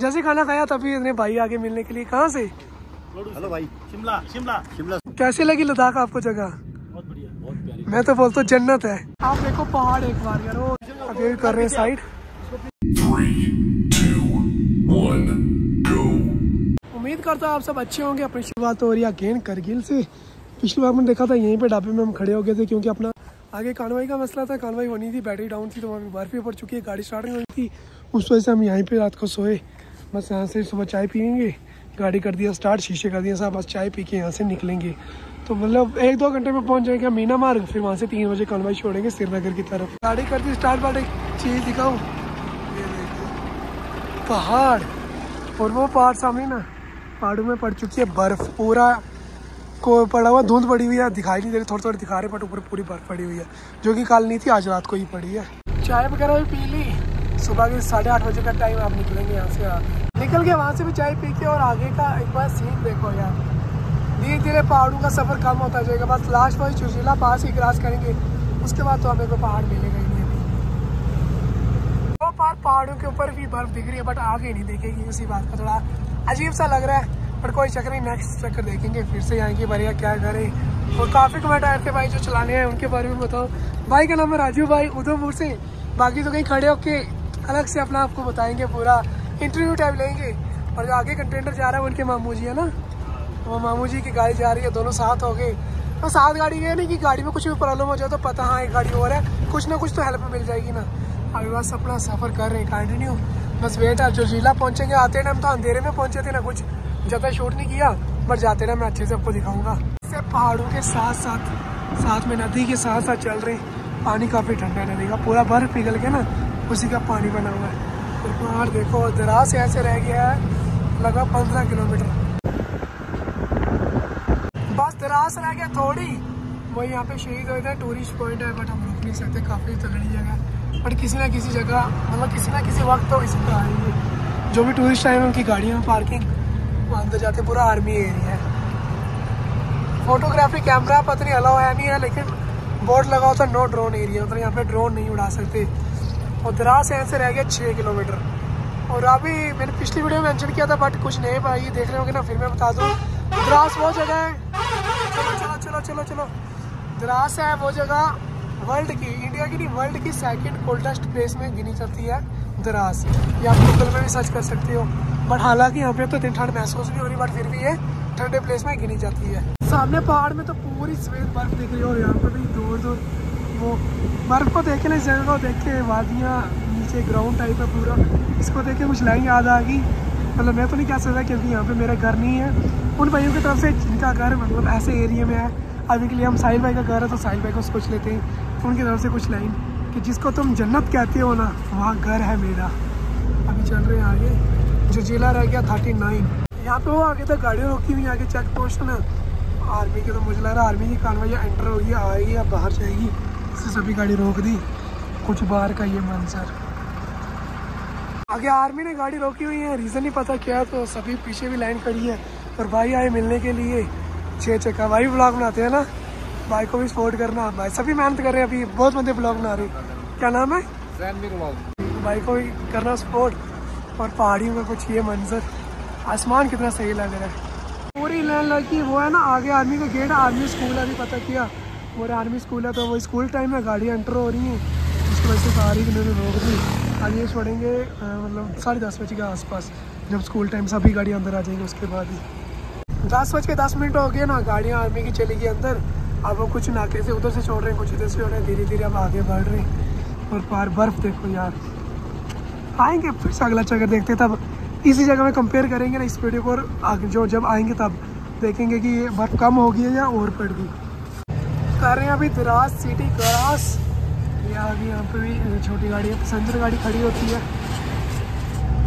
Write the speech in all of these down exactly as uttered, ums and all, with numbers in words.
जैसे खाना खाया तभी इतने भाई आगे मिलने के लिए। कहाँ से? हेलो भाई, शिमला। शिमला शिमला कैसे लगी लद्दाख आपको जगह? बहुत बढ़िया, बहुत प्यारी। मैं तो बोलता हूँ जन्नत है। आप देखो पहाड़ एक बार यार, अभी कर रहे हैं साइड। उम्मीद करता हूँ आप सब अच्छे होंगे। अपनी शुरुआत हो रही है अगेन करगिल से। पिछली बार मैंने देखा था यहीं पे ढाबे में हम खड़े हो गए थे क्योंकि अपना आगे कानवाई का मसला था। कानवाई होनी थी, बैटरी डाउन थी, तो हमें बर्फी पड़ चुकी है, गाड़ी स्टार्ट नहीं होनी थी, उस वजह से हम यहीं पे रात को सोए। बस यहाँ से सुबह चाय पियेंगे, गाड़ी कर दिया स्टार्ट, शीशे कर दिए साहब, बस चाय पी के यहाँ से निकलेंगे। तो मतलब एक दो घंटे में पहुँच जाएंगे मीना मार्ग, फिर वहाँ से तीन बजे कानवाई छोड़ेंगे श्रीनगर की तरफ। गाड़ी कर दी स्टार्ट। बार एक चीज़ दिखाऊँ, पहाड़, और वो पहाड़ सामने ना, पहाड़ों में पड़ चुकी है बर्फ़, पूरा को पड़ा हुआ, धुंध पड़ी हुई है, दिखाई नहीं दे रही, थोड़ी थोड़ी दिखा रहे, बट ऊपर पूरी बर्फ पड़ी हुई है जो कि कल नहीं थी, आज रात को ही पड़ी है। चाय वगैरह भी पी ली, सुबह के साढ़े आठ बजे का टाइम आप निकलेंगे यहाँ से। आप निकल के वहाँ से भी चाय पी के और आगे का एक बार सीन देखो यार। धीरे धीरे पहाड़ों का सफ़र कम होता जाएगा, बस लास्ट वाली जोजिला पास ही क्रॉस करेंगे, उसके बाद तो हमें कोई पहाड़ मिलेगा ही नहीं। वो पार पहाड़ों के ऊपर भी बर्फ दिख रही है बट आगे नहीं देखेगी, उसी बात का थोड़ा अजीब सा लग रहा है, पर कोई चक्कर नहीं, नेक्स्ट चक्कर देखेंगे फिर से यहाँ की बढ़िया क्या करें। और काफ़ी कमेंट आए थे भाई जो चलाने हैं उनके बारे में बताओ। भाई का नाम है राजू भाई उधमपुर से, बाकी तो कहीं खड़े होके अलग से अपना आपको बताएंगे, पूरा इंटरव्यू टाइप लेंगे। और जो आगे कंटेनर जा रहा है उनके मामू जी है ना, वो मामू जी की गाड़ी जा रही है, दोनों साथ हो गए। तो साथ गाड़ी ये नहीं कि गाड़ी में कुछ भी प्रॉब्लम हो जाए तो पता हाँ एक गाड़ी और है, कुछ ना कुछ तो हेल्प मिल जाएगी ना। अभी बस अपना सफ़र कर रहे हैं कंटिन्यू, बस वेट है जोजिला पहुँचेंगे। आते ना हम तो अंधेरे में पहुँचे थे ना, कुछ ज़्यादा शूट नहीं किया, पर जाते ना मैं अच्छे से आपको दिखाऊंगा। इससे पहाड़ों के साथ साथ साथ में नदी के साथ साथ चल रहे, पानी काफ़ी ठंडा है, नदी का पूरा बर्फ पिघल के ना उसी का पानी बना हुआ है। तो पहाड़ देखो दराज से ऐसे रह गया है लगा पंद्रह किलोमीटर, बस दराज रह गया थोड़ी। वही यहाँ पे शहीद हुए थे, टूरिस्ट पॉइंट है बट हम रुक नहीं सकते, काफ़ी तगड़ी जगह, बट किसी ना किसी जगह मतलब किसी ना किसी वक्त तो इस पर आएंगे। जो भी टूरिस्ट आए उनकी गाड़ियों में पार्किंग अंदर जाते, पूरा आर्मी एरिया है। फोटोग्राफी कैमरा पता नहीं अलाउ है नहीं है, लेकिन बोर्ड लगा होता है नो ड्रोन एरिया, मतलब यहाँ पे ड्रोन नहीं उड़ा सकते। और दराज से ऐसे रह गया छः किलोमीटर। और अभी मैंने पिछली वीडियो में मेंशन किया था बट कुछ नए भाई देख रहे होंगे ना, फिर मैं बता दूँ दराज वो जगह है, चलो चलो चलो चलो चलो दराज है वो जगह वर्ल्ड की, इंडिया की नहीं, वर्ल्ड की सेकेंड कोल्डेस्ट प्लेस में गिनी जाती है दराज। ये आप गूगल में भी सर्च कर सकते हो, बट हालांकि यहाँ पे तो दिन ठंड महसूस नहीं हो रही, बट फिर भी ये ठंडे प्लेस में गिनी जाती है। सामने पहाड़ में तो पूरी सफेद बर्फ़ दिख रही है, और यहाँ पर भी दूर दूर वो बर्फ़ को देखे ना, इस जगह को देख के वादियाँ नीचे ग्राउंड टाइप है पूरा, इसको देख के कुछ लाइन याद आ गई। मतलब मैं तो नहीं कह सकता क्योंकि यहाँ पर मेरा घर नहीं है, उन भाइयों की तरफ से जिनका घर मतलब ऐसे एरिए में है। अभी के लिए हम साहिल भाई का घर है तो साहिल भाई को सोच लेते हैं, उनकी तरफ से कुछ लाइन कि जिसको तुम जन्नत कहते हो ना वहाँ घर है मेरा। अभी चल रहे हैं आगे, जोजिला रह गया थर्टी नाइन। यहाँ पे वो आगे तक गाड़ियाँ रोकी हुई, आगे चेक पोस्ट ना आर्मी के, तो मुझे लग रहा है आर्मी की कानवाई एंटर होगी, आएगी या बाहर जाएगी, इससे सभी गाड़ी रोक दी। कुछ बाहर का ये मंजर, आगे आर्मी ने गाड़ी रोकी हुई है, रीज़न नहीं पता क्या है, तो सभी पीछे भी लाइन खड़ी है। और भाई आए मिलने के लिए छः चक्का, भाई ब्लॉग बनाते हैं ना, भाई को भी सपोर्ट करना। भाई सभी मेहनत कर रहे हैं, अभी बहुत बंदे ब्लॉग बना रहे। क्या नाम है? भाई को भी करना सपोर्ट। और पहाड़ियों में कुछ ये मंजर, आसमान कितना सही लग रहा है, पूरी लाइन लगी। वो है ना आगे आर्मी का गेट, आर्मी स्कूल है, अभी पता किया वो आर्मी स्कूल है, तो वो स्कूल टाइम में गाड़ियाँ एंटर हो रही हैं, उसकी वजह से सारी इन्होंने रोक दी। आज ये छोड़ेंगे मतलब साढ़े दस बजे के आसपास, जब स्कूल टाइम सभी गाड़ियाँ अंदर आ जाएंगी, उसके बाद ही दस बज के दस मिनट हो गए ना, गाड़ियाँ आर्मी की चली गई अंदर। अब वो कुछ नाके से उधर से छोड़ रहे हैं, कुछ इधर से हो रहे हैं, धीरे धीरे अब आगे बढ़ रहे हैं। और पार बर्फ़ देखो यार, आएंगे फिर से अगला चक्कर देखते हैं, तब इसी जगह में कंपेयर करेंगे ना इस वीडियो को, और आगे जो जब आएंगे तब देखेंगे कि ये बर्फ़ कम हो गई है या और पड़ गई। कर रहे हैं अभी दराज सिटी क्रॉस, या अभी यहाँ पे भी छोटी गाड़ी है, पैसेंजर गाड़ी खड़ी होती है।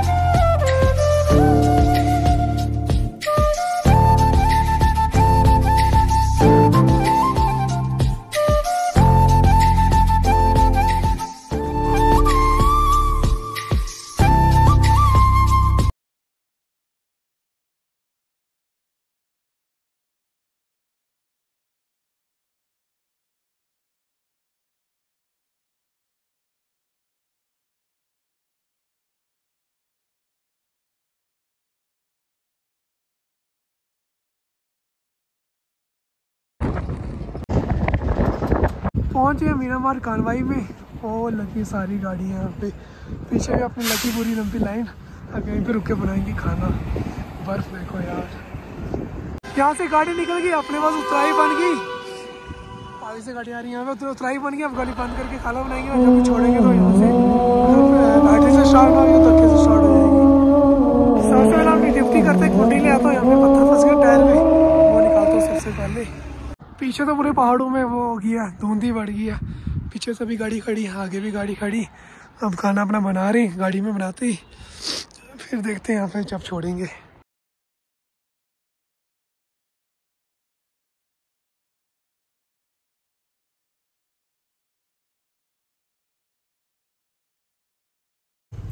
पहुँचे मीराबाद कार्रवाई में और लगी सारी गाड़ियाँ यहाँ पे पीछे भी अपनी लगी पूरी लंबी लाइन और कहीं पे रुक के बनाएंगे खाना। बर्फ देखो यार यहाँ से गाड़ी निकल गई अपने पास उतराई बन गई आगे से गाड़ी आ रही है यहाँ पे उतराई बन गई अब गाड़ी बंद करके खाना बनाएंगे और जब छोड़ेंगे तो यहाँ से बैटरी से स्टार्ट हो गई धक्के से स्टार्ट हो जाएगी। सबसे पहले अपनी ड्यूटी करते खुटी ले आता हूँ यहाँ पे पत्थर फंस गया टायर में वो निकालता हूँ सबसे पहले। पीछे तो पूरे पहाड़ों में वो हो गया धूंधी बढ़ गया पीछे से भी गाड़ी खड़ी आगे भी गाड़ी खड़ी। अब खाना अपना बना रहे गाड़ी में बनाते ही फिर देखते हैं यहाँ पे जब छोड़ेंगे।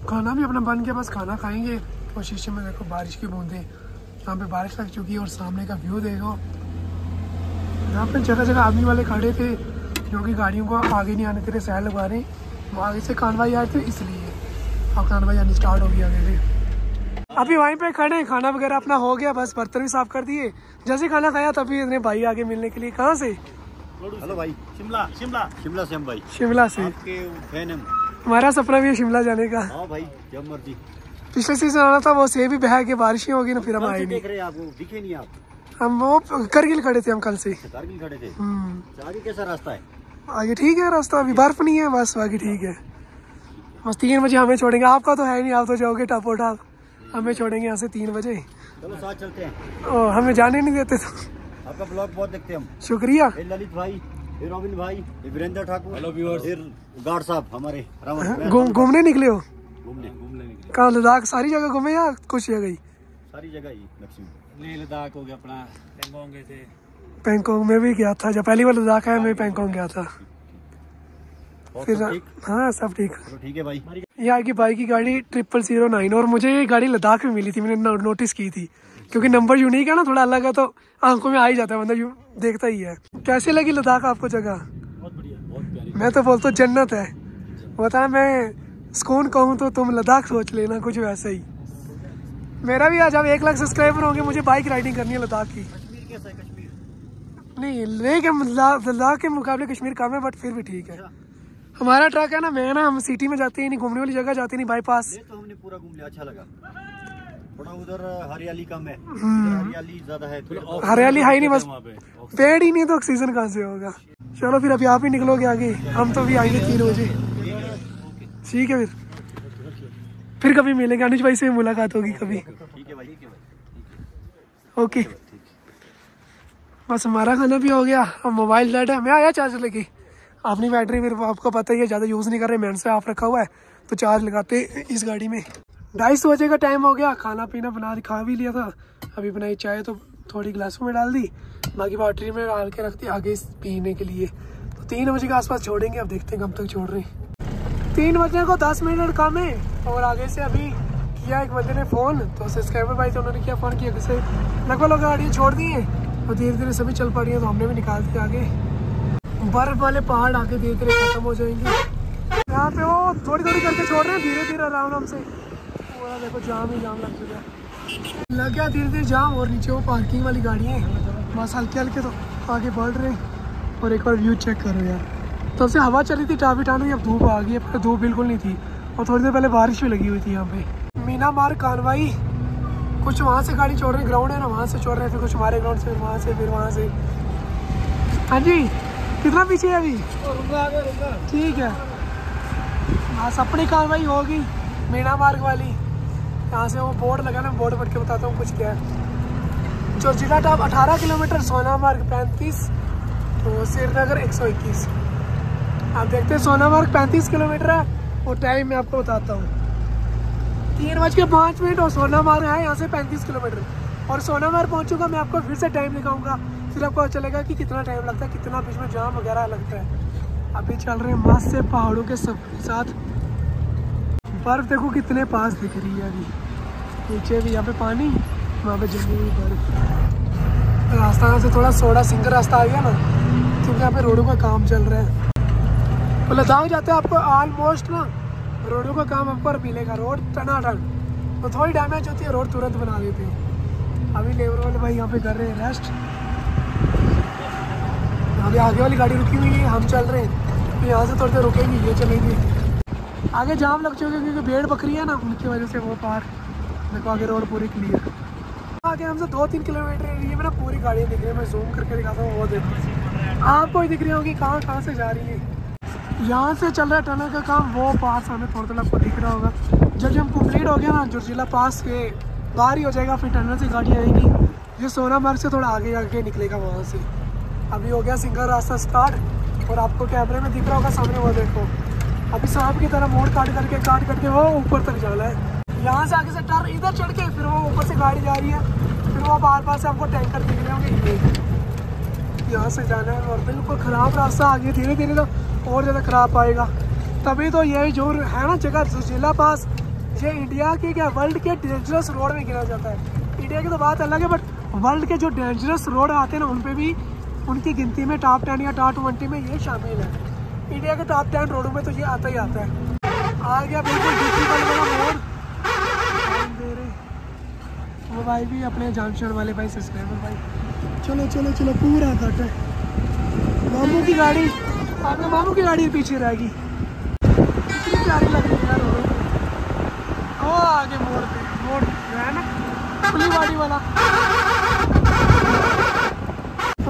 खाना भी अपना बन के बस खाना खाएंगे और शीशे में देखो बारिश की बूंदें यहाँ पे बारिश लग चुकी है और सामने का व्यू देखो। यहाँ पे जगह जगह आर्मी वाले खड़े थे जो कि गाड़ियों को आगे नहीं आने के लिए सहल लगा रहे वो आगे से कानवाई आए थे इसलिए अब कानवाई आनी स्टार्ट हो गई आगे से। अभी वहीं पे खड़े हैं खाना वगैरह अपना हो गया बस बर्तन भी साफ कर दिए जैसे खाना खाया तभी इतने भाई आगे मिलने के लिए। कहाँ से? हेलो भाई शिमला शिमला शिमला से हम भाई शिमला से हमारा सपना भी है शिमला जाने का। हाँ भाई जब मर्जी पिछले सीजन आना था वो से भी बह के बारिश होगी ना फिर हम आए नहीं आप हम वो करगिल खड़े थे हम कल से करगिल खड़े थे। आगे कैसा रास्ता है? आगे ठीक है रास्ता अभी बर्फ नहीं है बस बाकी ठीक है। बस तीन बजे हमें छोड़ेंगे आपका तो है नहीं आप तो जाओगे टापो टाप हमें छोड़ेंगे यहाँ से तीन बजे। चलो साथ चलते हैं। ओ, हमें जाने नहीं देते तो आपका ब्लॉग बहुत देखते हैं हम। शुक्रिया ललित भाई रॉबिन भाई वीरेंद्र ठाकुर गार्ड साहब हमारे घूमने निकले हो घूमने घूमने निकले कहाँ लद्दाख सारी जगह घूमे या कुछ जगह ही? सारी जगह ही नहीं लद्दाख हो गया अपना पेंगोंग गए थे पेंगोंग में भी गया था जब पहली बार लद्दाख आया मैं पेंगोंग गया था फिर सब हाँ सब ठीक ठीक है भाई। ये आगे बाइक की गाड़ी ट्रिपल जीरो नाइन और मुझे ये गाड़ी लद्दाख में मिली थी मैंने नो, नोटिस की थी क्योंकि नंबर यूनिक है ना थोड़ा अलग है तो आंखों में आ ही जाता है मतलब देखता ही है। कैसे लगी लद्दाख आपको जगह? बहुत बढ़िया बहुत प्यारी मैं तो बोलता हूँ जन्नत है बताया मैं सुकून कहूँ तो तुम लद्दाख सोच लेना कुछ वैसे ही। मेरा भी आज अब एक लाख सब्सक्राइबर होंगे मुझे बाइक राइडिंग करनी है लद्दाख की। कश्मीर कैसा है? कश्मीर नहीं लेकिन लद्दाख के मुकाबले कश्मीर कम है बट फिर भी ठीक है। हमारा ट्रक है ना मैं ना हम सिटी में जाते ही नहीं घूमने वाली जगह जाते नहीं बाईपास तो हमने पूरा घूम लिया अच्छा लगा थोड़ा उधर हरियाली कम है हरियाली ज्यादा है हरियाली है नहीं बस पेड़ ही नहीं तो ऑक्सीजन कहाँ से होगा। चलो फिर अभी आप ही निकलोगे आगे हम तो अभी आएंगे तीन बजे ठीक है फिर फिर कभी मिलेंगे अनुज भाई से मुलाकात होगी कभी ठीक है भाई ओके। बस हमारा खाना भी हो गया अब मोबाइल डेड है मैं आया चार्ज लेके अपनी बैटरी फिर आपको पता ही है ज़्यादा यूज़ नहीं कर रहे मैंने से ऑफ रखा हुआ है तो चार्ज लगाते इस गाड़ी में। ढाई सौ बजे का टाइम हो गया खाना पीना बना खा भी लिया था अभी बनाई चाय तो थोड़ी गिलासों में डाल दी बाकी बैटरी में डाल के रखती आगे पीने के लिए तो तीन बजे के आसपास छोड़ेंगे अब देखते हैं कब तक छोड़ रहे हैं। तीन बजे को दस मिनट कम है और आगे से अभी किया एक बजे ने फ़ोन तो सब्सक्राइबर भाई तो उन्होंने किया फ़ोन किया किसे लगभग लोग गाड़ियाँ छोड़ दी हैं और धीरे धीरे सभी चल पा रही है तो हमने भी निकाल दिया आगे बर्फ़ वाले पहाड़ आगे धीरे धीरे खत्म हो जाएंगे। यहाँ पे वो थोड़ी थोड़ी करके छोड़ रहे हैं धीरे धीरे आराम आराम से पूरा देखो जाम ही जाम लग चुका लग गया धीरे धीरे जाम और नीचे वो पार्किंग वाली गाड़ियाँ हैं बस हल्के हल्के तो आगे बढ़ रहे हैं और एक बार व्यू चेक करो यार तब से हवा चली थी टावी टावी अब धूप आ गई है पर धूप बिल्कुल नहीं थी और थोड़ी देर पहले बारिश भी लगी हुई थी यहाँ पे। मीना मार कार्रवाई कुछ वहाँ से गाड़ी छोड़ रहे ग्राउंड है ना वहाँ से छोड़ रहे फिर कुछ हमारे ग्राउंड से फिर वहाँ से फिर वहाँ से। हाँ जी कितना पीछे है अभी? ठीक है, बस अपनी कार्रवाई होगी मीना मार्ग वाली। यहाँ से वो बोर्ड लगा ना, बोर्ड पढ़ के बताता हूँ कुछ क्या है। जोजिला टॉप अठारह किलोमीटर, सोना मार्ग पैंतीस, तो श्रीनगर एक सौ इक्कीस। आप देखते हैं सोना मार्ग पैंतीस किलोमीटर है और टाइम मैं आपको बताता हूँ तीन बज के पाँच मिनट और सोना मार्ग है यहाँ से पैंतीस किलोमीटर। और सोना मार्ग पहुँचूँगा मैं आपको फिर से टाइम दिखाऊँगा, फिर आपको चलेगा कि कितना टाइम लगता है, कितना बीच में जाम वगैरह लगता है। अभी चल रहे हैं मस्त से पहाड़ों के सब साथ, बर्फ़ देखो कितने पास दिख रही है। अभी नीचे भी यहाँ पे पानी, वहाँ पे जमी हुई बर्फ। रास्ता यहाँ से थोड़ा सोडा सिंगर रास्ता आ गया ना, क्योंकि यहाँ पे रोडों का काम चल रहा है। तो लद्दाख जाते हैं आपको ऑलमोस्ट ना रोडों का काम आपको मिलेगा, रोड टनाटन। तो थोड़ी डैमेज होती है, रोड तुरंत बना देते हैं। अभी लेबर वाले भाई यहाँ पे कर रहे हैं रेस्ट। अभी आगे वाली गाड़ी रुकी हुई है, हम चल रहे हैं। तो यहाँ से थोड़ी देर रुकेंगे, ये चलेंगे। आगे जाम लग चुके क्योंकि भेड़ बकरी है ना, उनकी वजह से वो पार। देखो आगे रोड पूरी क्लियर। आगे हमसे दो तीन किलोमीटर एरिए में ना पूरी गाड़ियाँ दिख रही है। मैं जूम करके दिखाता हूँ, वो देखो आपको ही दिख रही होगी कहाँ कहाँ से जा रही है। यहाँ से चल रहा है टनल का काम, वो पास हमें थोड़ा थोड़ा आपको दिख रहा होगा। जब जब कम्प्लीट हो गया ना जोजिला पास के बाहर ही हो जाएगा, फिर टनल से गाड़ी आएगी जो सोना मार्ग से थोड़ा आगे आगे निकलेगा वहाँ से। अभी हो गया सिंगल रास्ता स्टार्ट, और आपको कैमरे में दिख रहा होगा सामने, वो देखो अभी सांप की तरह मोड़ काट करके काट करके वो ऊपर तक जाना है। यहाँ से आगे से टर्न इधर चढ़ के फिर वो ऊपर से गाड़ी जा रही है, फिर वो बार बार से आपको टैंकर दिख रहे होंगे। यहाँ से जाना है और बिल्कुल ख़राब रास्ता आ गया, धीरे धीरे तो और ज़्यादा ख़राब आएगा। तभी तो यही जो है ना जगह जोजिला पास, ये इंडिया के क्या वर्ल्ड के डेंजरस रोड में गिना जाता है। इंडिया की तो बात अलग है, बट वर्ल्ड के जो डेंजरस रोड आते हैं ना, उन पे भी उनकी गिनती में टॉप टेन या टॉप ट्वेंटी में ये शामिल है। इंडिया के टॉप टेन रोडों में तो ये आता ही आता है। आ गया बिल्कुल रोड। वो भाई भी अपने जामशेद वाले भाई, सब्सक्राइबर भाई, चलो चलो चलो पूरा कट है। मामू की गाड़ी, आपने मामू की गाड़ी पीछे रहेगी। कितनी प्यारी लग रही है यार। ओ आगे मोड़ पे मोड़ है ना पुलिस गाड़ी वाला।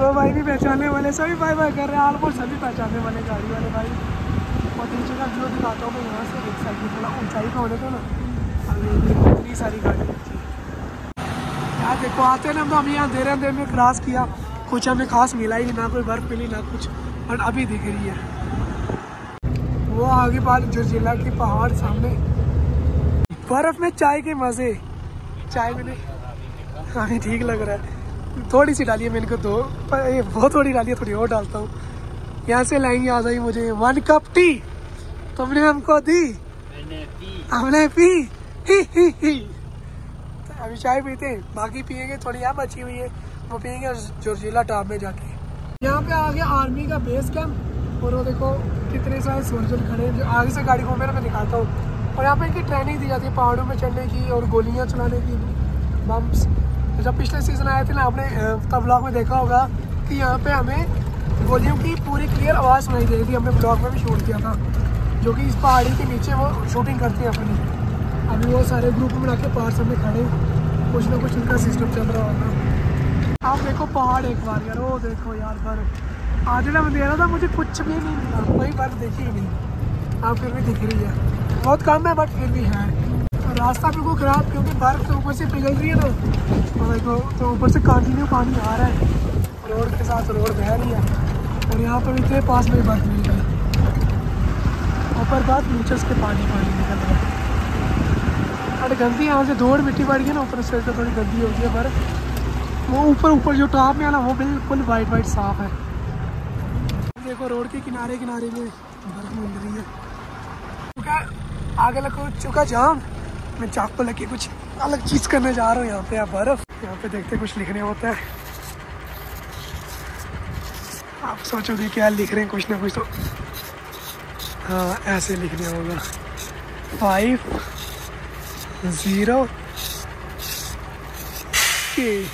तो भाई भी पहचानने वाले सभी भाई भाई कर रहे हैं, ऑलमोस्ट सभी पहचानने वाले गाड़ी वाले भाई। और नीचे का जो दिखाता हूँ मैं यहाँ से देख सकती हूँ, थोड़ा ऊँचाई का होने को ना। अभी इतनी सारी गाड़ी यार देखो आते हैं ना, तो हमें यहाँ अंधेरे अंधेरे में क्रॉस किया, कुछ हमें खास मिला ही नहीं, ना कोई बर्फ़ मिली ना कुछ। बट अभी दिख रही है वो आगे पार जोजिला के पहाड़ सामने। बर्फ़ में चाय के मज़े, चाय मैंने हाँ ठीक लग रहा है। थोड़ी सी डालिए, मैंने को दो पर बहुत थोड़ी डालिए, थोड़ी और डालता हूँ। यहाँ से लाएंगे आ जाइए मुझे वन कप टी, तुमने हमको दी हमने पी ही ही ही। अभी चाय पीते हैं, बाकी पियेंगे थोड़ी यहाँ बची हुई है, वो पियेंगे जोजिला टॉप में जाके। यहाँ पे आ गया आर्मी का बेस कैंप, और वो देखो कितने सारे सोल्जर खड़े हैं। जो आगे से गाड़ी को मेरा मैं दिखाता हूँ। और यहाँ पे इनकी ट्रेनिंग दी जाती है पहाड़ों में चढ़ने की और गोलियाँ चलाने की, बम्प्स। तो जब पिछले सीजन आए थे ना, आपने तब ब्लॉग में देखा होगा कि यहाँ पर हमें गोलियों की पूरी क्लियर आवाज़ सुनाई दे रही थी। हमने ब्लॉग में भी शूट किया था, जो कि इस पहाड़ी के नीचे वो शूटिंग करती है अपनी। अभी वो सारे ग्रुप में आके पहाड़ सामने खड़े, कुछ ना कुछ उनका सिस्टम चल रहा होगा। आप देखो पहाड़ एक बार यार, वो देखो यार बर्फ। आधे में दे रहा था मुझे कुछ भी नहीं मिला, कोई बर्फ देखी ही नहीं। आप फिर भी दिख रही है, बहुत कम है बट फिर भी है। रास्ता बिल्कुल ख़राब, क्योंकि बर्फ तो ऊपर से पिघल रही है ना, और देखो तो ऊपर से कंटिन्यू पानी आ रहा है, रोड के साथ रोड बह रही है। और यहाँ पर इतने पास में बर्फ मिल रही है, ऊपर बर्फ नीचे उसके पानी पानी निकल रहा है। अरे गंदी यहाँ से धोड़ मिट्टी पड़ गई ना, ऊपर से थोड़ी गंदी हो गई है बर्फ। वो ऊपर ऊपर जो टॉप में है ना, वो बिल्कुल वाइट वाइट साफ है। देखो रोड के किनारे किनारे में बर्फ मिल रही है। चुका आगे लग चुका जाम, मैं चाक को लगे कुछ अलग चीज़ करने जा रहा हूँ। यहाँ पे आप बर्फ, यहाँ पे देखते कुछ लिखने होता है। आप सोचोगे क्या लिख रहे हैं, कुछ ना कुछ तो हाँ ऐसे लिखने होगा। फाइव जीरो के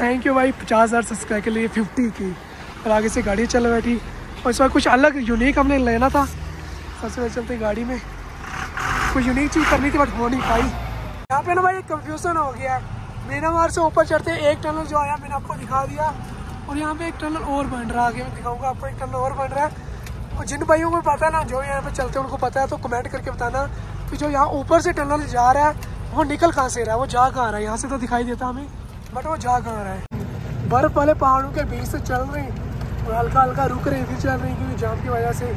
थैंक यू भाई, पचास हज़ार सब्सक्राइब के लिए फिफ्टी की। और आगे से गाड़ी चल बैठी, और इसमें कुछ अलग यूनिक हमने लेना था। सबसे पहले चलते गाड़ी में कुछ यूनिक चीज़ करनी थी, बट हो नहीं पाई। यहाँ पे ना भाई एक कन्फ्यूज़न हो गया है। मीनामार से ऊपर चढ़ते एक टनल जो आया मैंने आपको दिखा दिया, और यहाँ पे एक टनल और बन रहा है, आगे मैं दिखाऊंगा आपको एक टनल और बन रहा है। और जिन भाइयों को पता है ना, जो यहाँ पे चलते हैं उनको पता है, तो कमेंट करके बताना कि जो यहाँ ऊपर से टनल जा रहा है वो निकल कहाँ से रहा है, वो जा कहाँ रहा है। यहाँ से तो दिखाई देता हमें, बट वो जा कहाँ रहा है। बर्फ़ वाले पहाड़ों के बीच से चल रही और हल्का हल्का रुक रही, फिर चल रही क्योंकि जाम की वजह से।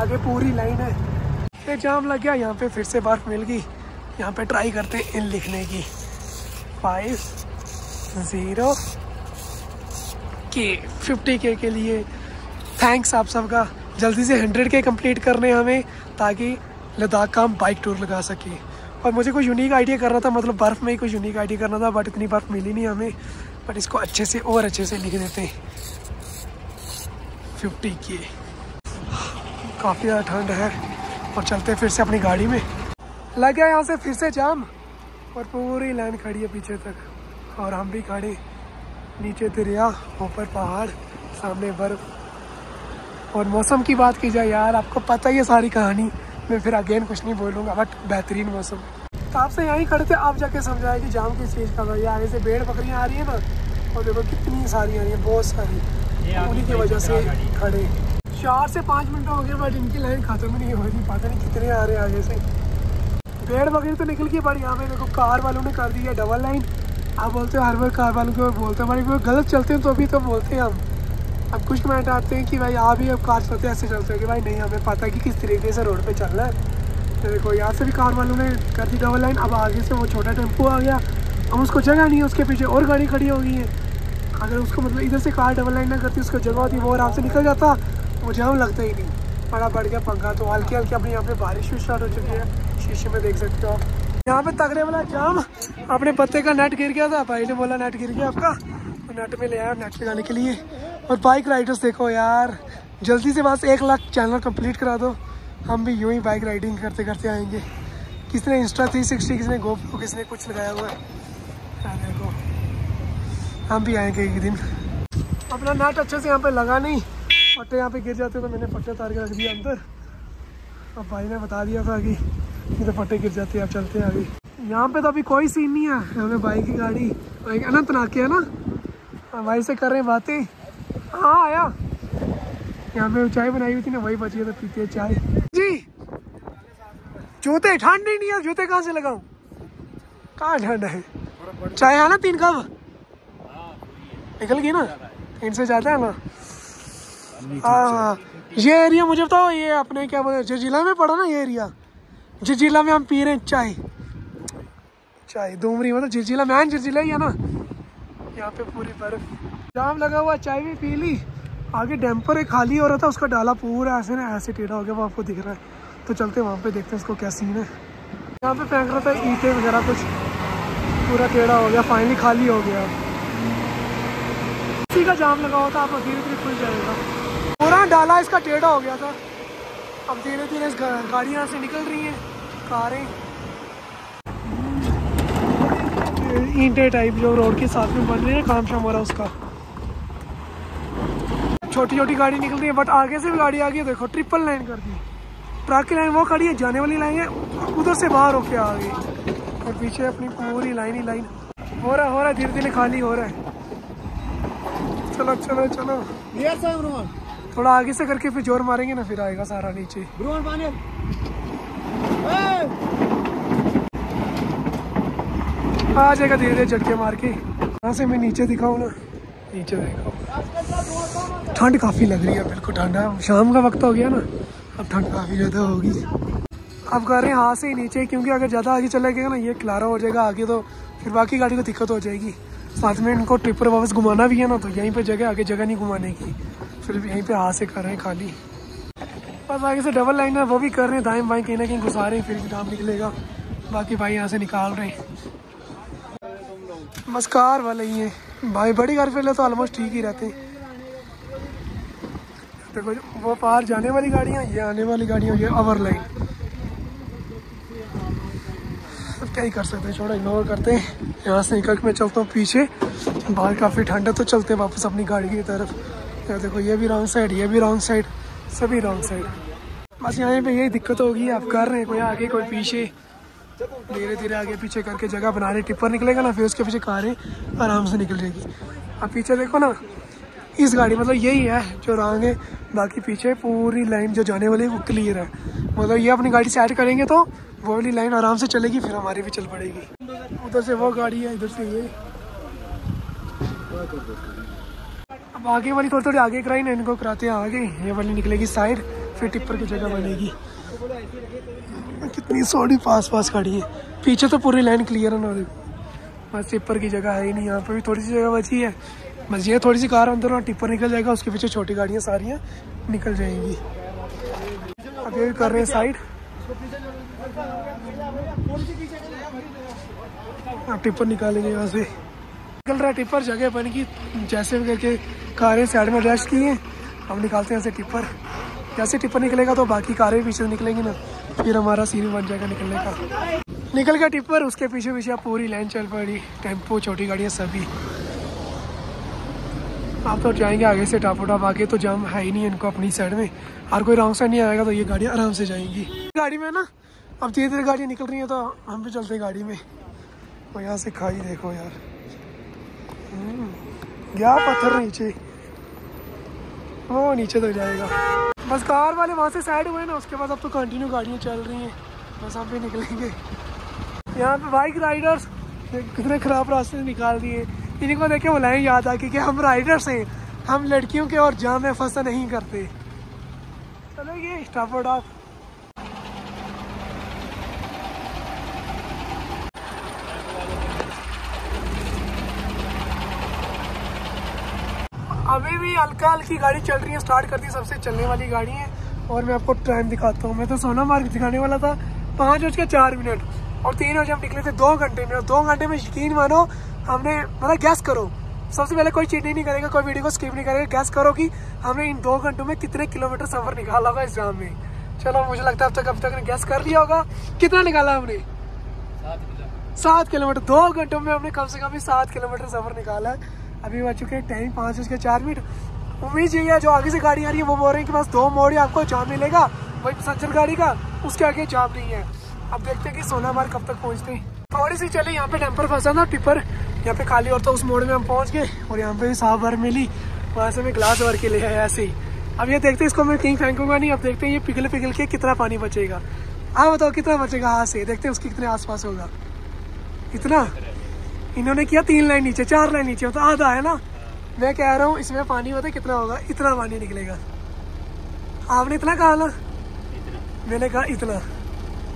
आगे पूरी लाइन है, फिर जाम लग गया। यहाँ पे फिर से बर्फ़ मिल गई। यहाँ पे ट्राई करते हैं इन लिखने की, फाइव ज़ीरो के फिफ्टी के के लिए थैंक्स आप सबका। जल्दी से हंड्रेड के कम्प्लीट करने हमें, ताकि लद्दाख का हम बाइक टूर लगा सकें। और मुझे कोई यूनिक आइडिया करना था, मतलब बर्फ़ में ही कोई यूनिक आइडिया करना था, बट इतनी बर्फ़ मिली नहीं हमें। बट इसको अच्छे से और अच्छे से लिख देते हैं। फिफ्टी के काफ़ी ज़्यादा ठंड है। और चलते फिर से अपनी गाड़ी में। लग गया यहाँ से फिर से जाम और पूरी लाइन खड़ी है पीछे तक, और हम भी खड़े। नीचे दरिया, ऊपर पहाड़, सामने बर्फ़। और मौसम की बात की जाए यार, आपको पता ही है सारी कहानी, मैं फिर अगेन कुछ नहीं बोलूँगा। बट बेहतरीन मौसम। तो आपसे यहीं खड़े थे, आप जाके समझाया कि जाम किस चीज़ का था। ये आगे से भेड़ बकरियाँ आ रही है ना, और देखो कितनी सारी आ रही है, बहुत सारी। उन्हीं की वजह से खड़े चार से पाँच मिनट हो गए, बट इनकी लाइन ख़त्म ही नहीं हो रही। पता नहीं कितने आ रहे हैं आगे से। भेड़ बकरी तो निकल गई, बट यहाँ पे देखो कार वालों ने कर दी है डबल लाइन। आप बोलते हो हर बार कार वालों को बोलते हैं, बट गलत चलते हैं तो अभी तो बोलते हैं हम। अब कुछ कमेंट आते हैं कि भाई आप ही अब कार चलते ऐसे चलते हो कि भाई नहीं, हमें पता है कि किस तरीके से रोड पे चलना है। तो देखो यहाँ से भी कार वालों ने कर दी डबल लाइन। अब आगे से वो छोटा टेम्पो आ गया, अब उसको जगह नहीं है, उसके पीछे और गाड़ी खड़ी हो गई है। अगर उसको मतलब इधर से कार डबल लाइन ना करती, उसको जगह होती, वो आराम से निकल जाता, वो जाम लगता ही नहीं। बड़ा बढ़ गया पंखा। तो हल्की हल्की अपने यहाँ पे बारिश भी स्टार्ट हो चुकी है, शीशे में देख सकते हो आप। यहाँ पे तगड़े वाला जाम। अपने पत्ते का नेट गिर गया था, भाई ने बोला नेट गिर गया आपका, नेट में ले आया नेट लगाने के लिए। और बाइक राइडर्स देखो यार, जल्दी से बस एक लाख चैनल कंप्लीट करा दो। हम भी यूं ही बाइक राइडिंग करते करते आएंगे। किसने इंस्टा थ्री सिक्सटी, किसने गोप्रो, किसने कुछ लगाया हुआ है, देखो हम भी आएंगे एक दिन। अपना नेट अच्छे से यहाँ पे लगा नहीं, पट्टे यहाँ पे गिर जाते तो मैंने पट्टे उतार के रख दिया अंदर। अब भाई ने बता दिया था कि इधर पट्टे गिर जाते हैं। अब चलते हैं आगे। यहाँ पे तो अभी कोई सीन नहीं है, हमें बाइक की गाड़ी अनंतनाग की है ना, भाई से कर रहे हैं बातें। हाँ आया, यहाँ पे चाय बनाई हुई थी ना, वही बची है तो पीते है चाय। जी जूते, ठंड नहीं है, जूते कहाँ से लगाऊं, कहाँ ठंड है। चाय है ना तीन कप निकल गई ना, तीन से ज़्यादा है ना। हाँ ये एरिया मुझे बताओ, ये अपने क्या बोलते हैं, जोजिला में पड़ा ना ये एरिया। जोजिला में हम पी रहे हैं चाय, चाय डूमरी मतलब जोजिला मैन, जोजिला ही है ना। यहाँ पे पूरी बर्फ, जाम लगा हुआ, चाय भी पी ली। आगे डैम्पर एक खाली हो रहा था, उसका डाला पूरा ऐसे ना ऐसे टेढ़ा हो गया, वो आपको दिख रहा है। तो चलते वहाँ पे देखते हैं उसको क्या सीन है। यहाँ पे फेंक रहा था ईंटें वगैरह कुछ, पूरा टेढ़ा हो गया, फाइनली खाली हो गया। इसी का जाम लगा हुआ था, आप धीरे धीरे खुल जाएगा। पूरा डाला इसका टेढ़ा हो गया था, अब धीरे धीरे इस गाड़ियाँ से निकल रही हैं, कारें। ईंटें टाइप जो रोड के साथ में बन रही है, काम शाम हो रहा है उसका। छोटी छोटी गाड़ी निकल रही है, बट आगे से भी गाड़ी आ गई है। देखो ट्रिपल लाइन कर दी, ट्रक की लाइन वो खड़ी है, जाने वाली लाइन है उधर से बाहर होके आ गई, और पीछे अपनी पूरी लाइन ही लाइन। हो रहा हो रहा धीरे धीरे खाली हो रहा है। चलो चलो चलो, थोड़ा आगे से करके फिर जोर मारेंगे ना, फिर आएगा सारा नीचे। आ जाएगा धीरे धीरे झटके मार के। यहाँ से मैं नीचे दिखाऊँ ना, नीचे देखो ठंड काफ़ी लग रही है, बिल्कुल ठंड है। शाम का वक्त हो गया ना, अब ठंड काफ़ी ज़्यादा होगी। अब कर रहे हैं हाथ से ही नीचे, क्योंकि अगर ज़्यादा आगे चला गया ना, ये खिलारा हो जाएगा आगे, तो फिर बाकी गाड़ी को दिक्कत हो जाएगी। साथ में इनको ट्रिप पर वापस घुमाना भी है ना, तो यहीं पे जगह आगे जगह नहीं घुमाने की, फिर यहीं पर हाथ से कर रहे हैं खाली। बस आगे से डबल लाइन है, वो भी कर रहे हैं दाएँ बाएँ, कहीं ना कहीं घुसा रहे हैं, फिर भी दाम निकलेगा। बाकी भाई यहाँ से निकाल रहे हैं, बस कार वाले ही हैं भाई। बड़ी कार फिर तो ऑलमोस्ट ठीक ही रहते। देखो तो वो पार जाने वाली गाड़ियाँ, ये आने वाली गाड़ियाँ, ये ओवर लाइन। अब क्या ही कर सकते हैं, छोड़ो इग्नोर करते हैं। यहाँ से निकल के मैं चलता हूँ पीछे, बाहर काफ़ी ठंड है, तो चलते हैं वापस अपनी गाड़ी की तरफ। तो देखो ये भी रॉन्ग साइड, ये भी रॉन्ग साइड, सभी रॉन्ग साइड। बस यहाँ पर यही दिक्कत होगी। आप कर रहे हैं कोई आगे कोई पीछे, धीरे धीरे आगे पीछे करके जगह बना रहे। टिप्पर निकलेगा ना, फिर उसके पीछे कारें आराम से निकल जाएगी। अब पीछे देखो ना, इस गाड़ी मतलब यही है जो रंग है, बाकी पीछे पूरी लाइन जो जाने वाली है वो क्लियर है। मतलब ये अपनी गाड़ी से ऐड करेंगे तो वो वाली लाइन आराम से चलेगी, फिर हमारी भी चल पड़ेगी। उधर से वो गाड़ी है, इधर से ये। अब आगे वाली थोड़ी थोड़ी आगे कराई ना, इनको कराते हैं आगे, ये वाली निकलेगी साइड, फिर टिप्पर की जगह बनेगी। कितनी सॉरी पास पास गाड़ी है, पीछे तो पूरी लाइन क्लियर है ना, बस टिप्पर की जगह है ही नहीं। यहाँ पर भी थोड़ी सी जगह बची है, बस ये थोड़ी सी कार अंदर और टिप्पर निकल जाएगा, उसके पीछे छोटी गाड़ियाँ सारियाँ निकल जाएंगी। अब ये कर रहे हैं साइड, आप टिप्पर निकालेंगे यहाँ से, निकल रहा है टिप्पर। जगह बन की जैसे भी करके कारें साइड में रेस्ट की हैं, हम निकालते हैं ऐसे टिप्पर। जैसे टिप्पर निकलेगा तो बाकी कारें पीछे निकलेंगी ना, फिर हमारा सीन बन जाएगा निकलने का। निकल गया टिप्पर, उसके पीछे पीछे आप पूरी लाइन चल पड़ी, टेम्पो छोटी गाड़ियाँ सभी। आप तो जाएंगे आगे से टापो टाप, आगे तो जाम है ही नहीं इनको अपनी साइड में, और कोई रॉन्ग साइड नहीं आएगा तो ये गाड़ियाँ आराम से जाएंगी। गाड़ी में ना अब धीरे धीरे गाड़ियाँ निकल रही हैं, तो हम भी चलते हैं गाड़ी में। और यहाँ से खाई देखो यार, गया पत्थर नीचे, वो नीचे तक जाएगा। बस कार वाले वहाँ से साइड हुए ना, उसके बाद अब तो कंटिन्यू गाड़ियाँ चल रही हैं, बस हम भी निकलेंगे। यहाँ पे बाइक राइडर्स कितने ख़राब रास्ते निकाल दिए, इन्हीं को देखे वो लाइन याद आ गई कि हम राइडर्स हैं, हम लड़कियों के और जाम में फंसा नहीं करते। चलो ये स्टाफोर्ड आप अभी भी हल्का हल्की गाड़ी चल रही है, स्टार्ट करती है सबसे चलने वाली गाड़ी है। और मैं आपको टाइम दिखाता हूँ, मैं तो सोना मार्ग दिखाने वाला था पाँच बज के चार मिनट और तीन बजे हम निकले थे दो घंटे में। और दो घंटे में यकीन मानो हमने, मतलब गैस करो, सबसे पहले कोई चीटिंग नहीं करेगा, कोई वीडियो को स्किप नहीं करेगा, गैस करो कि हमने इन दो घंटों में कितने किलोमीटर सफर निकाला होगा इस जाम में। चलो मुझे लगता है अब तक अब तक ने गैस कर लिया होगा कितना निकाला हमने। सात किलोमीटर दो घंटों में हमने कम से कम सात किलोमीटर सफर निकाला है। अभी बच चुके हैं टाइम पाँच बज के चार मिनट। उम्मीद यही है जो आगे से गाड़ी आ रही है वो बोल रहे हैं कि बस दो मोड़ ही आपको जाम मिलेगा, वही पैसेंजर गाड़ी का, उसके आगे जाम नहीं है। अब देखते हैं कि सोनामार्ग कब तक पहुँचते हैं। थोड़ी सी चले, यहाँ पे टेम्पर फंसा था, टिपर यहाँ पे खाली और था, उस मोड़ में हम पहुँच गए। और यहाँ पे भी साफ भर मिली, वहाँ से मैं ग्लास भर के ले आया ऐसे ही। अब ये देखते हैं इसको मैं कहीं फेंकूंगा नहीं, अब देखते हैं ये पिघल पिघल के कितना पानी बचेगा। हाँ बताओ कितना बचेगा, हाथ से देखते हैं उसके कितने आसपास होगा। इतना इन्होंने किया, तीन लाइन नीचे चार लाइन नीचे, मतलब आधा है ना। मैं कह रहा हूँ इसमें पानी पता कितना होगा, इतना पानी निकलेगा। आपने इतना कहा ना, मैंने कहा इतना।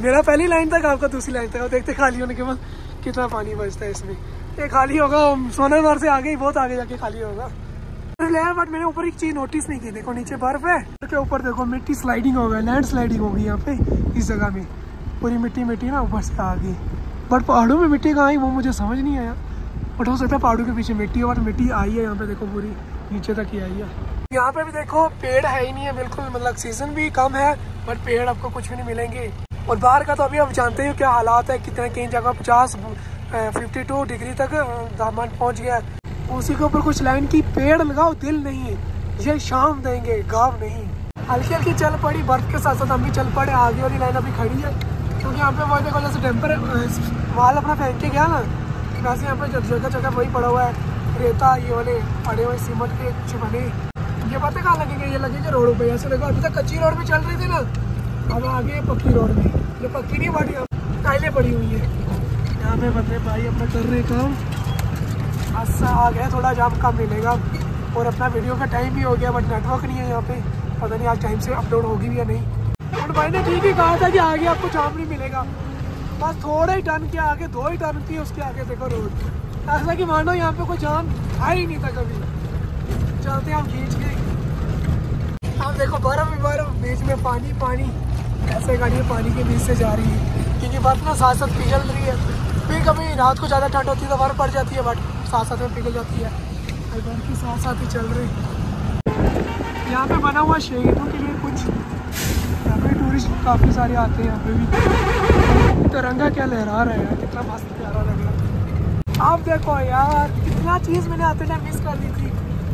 मेरा पहली लाइन तक, आपका दूसरी लाइन तक। देखते खाली होने के बाद कितना पानी बचता है इसमें। ये खाली होगा सोनामार्ग से आगे ही, बहुत आगे जाके खाली होगा। बट मैंने ऊपर एक चीज नोटिस नहीं की, देखो नीचे बर्फ है, उसके ऊपर देखो मिट्टी स्लाइडिंग हो गई, लैंड स्लाइडिंग होगी यहाँ पे। इस जगह में पूरी मिट्टी मिट्टी ना ऊपर से आ गई, बट पहाड़ों में मिट्टी कहाँ आई वो मुझे समझ नहीं आया। बट हो सकता है पहाड़ों के पीछे मिट्टी, और मिट्टी आई है यहाँ पे देखो, पूरी नीचे तक ही आई है। यहाँ पे भी देखो पेड़ है ही नहीं है बिल्कुल, मतलब सीजन भी कम है, बट पेड़ आपको कुछ भी नहीं मिलेंगे। और बाहर का तो अभी आप जानते हो क्या हालात है, कितने कई जगह पचास फिफ्टी टू डिग्री तक तापमान पहुंच गया। उसी के ऊपर कुछ लाइन की पेड़ लगाओ, दिल नहीं ये शाम देंगे गाँव नहीं। हल्की हल्की चल पड़ी बर्फ के साथ साथ हम भी चल पड़े। आगे वाली लाइन अभी खड़ी है, क्योंकि यहाँ पे वही देखो जैसे टेम्पर माल अपना फेंक के गया ना, वैसे यहाँ पे जगह जगह वही पड़ा हुआ है, रेता ये वाले पड़े हुए सीमेंट के चुने। ये पता कहाँ लगेंगे, ये लगेंगे रोडों पर। ऐसे देखो अभी तक कच्ची रोड पर चल रही थी ना, अब आगे पक्की रोड में, जो पक्की नहीं पड़ी अब टाइलें पड़ी हुई है। यहाँ पे बंदे भाई अपना कर रहे काम, अच्छा आ गया थोड़ा जाम कम मिलेगा। और अपना वीडियो का टाइम भी हो गया, बट नेटवर्क नहीं है यहाँ पे, पता नहीं आज टाइम से अपलोड होगी भी या नहीं। और भाई ने ठीक ही कहा था कि आगे आपको जाम नहीं मिलेगा, बस थोड़ा ही टर्न किया आगे, दो ही टर्न किए उसके आगे देखो रोड, ऐसा कि मानो यहाँ पे कोई जाम है ही नहीं था कभी। चलते हम खींच के, आप देखो बर्फ ही बर्फ, बीच में पानी पानी, ऐसे गाड़ियाँ पानी के बीच से जा रही है, क्योंकि बर्फ ना साथ साथ पिघल रही है। फिर कभी रात को ज़्यादा ठंड होती है तो बर्फ पड़ जाती है, बट साथ साथ में पिघल जाती है, और बर्फ के साथ साथ ही चल रही है। यहाँ पे बना हुआ शेरियों के लिए कुछ, यहाँ पे टूरिस्ट काफ़ी सारे आते हैं। यहाँ पे भी तिरंगा क्या लहरा रहा है, कितना मस्त प्यारा लग रहा है। आप देखो यार कितना चीज़ मैंने आते टाइम मिस कर दी थी,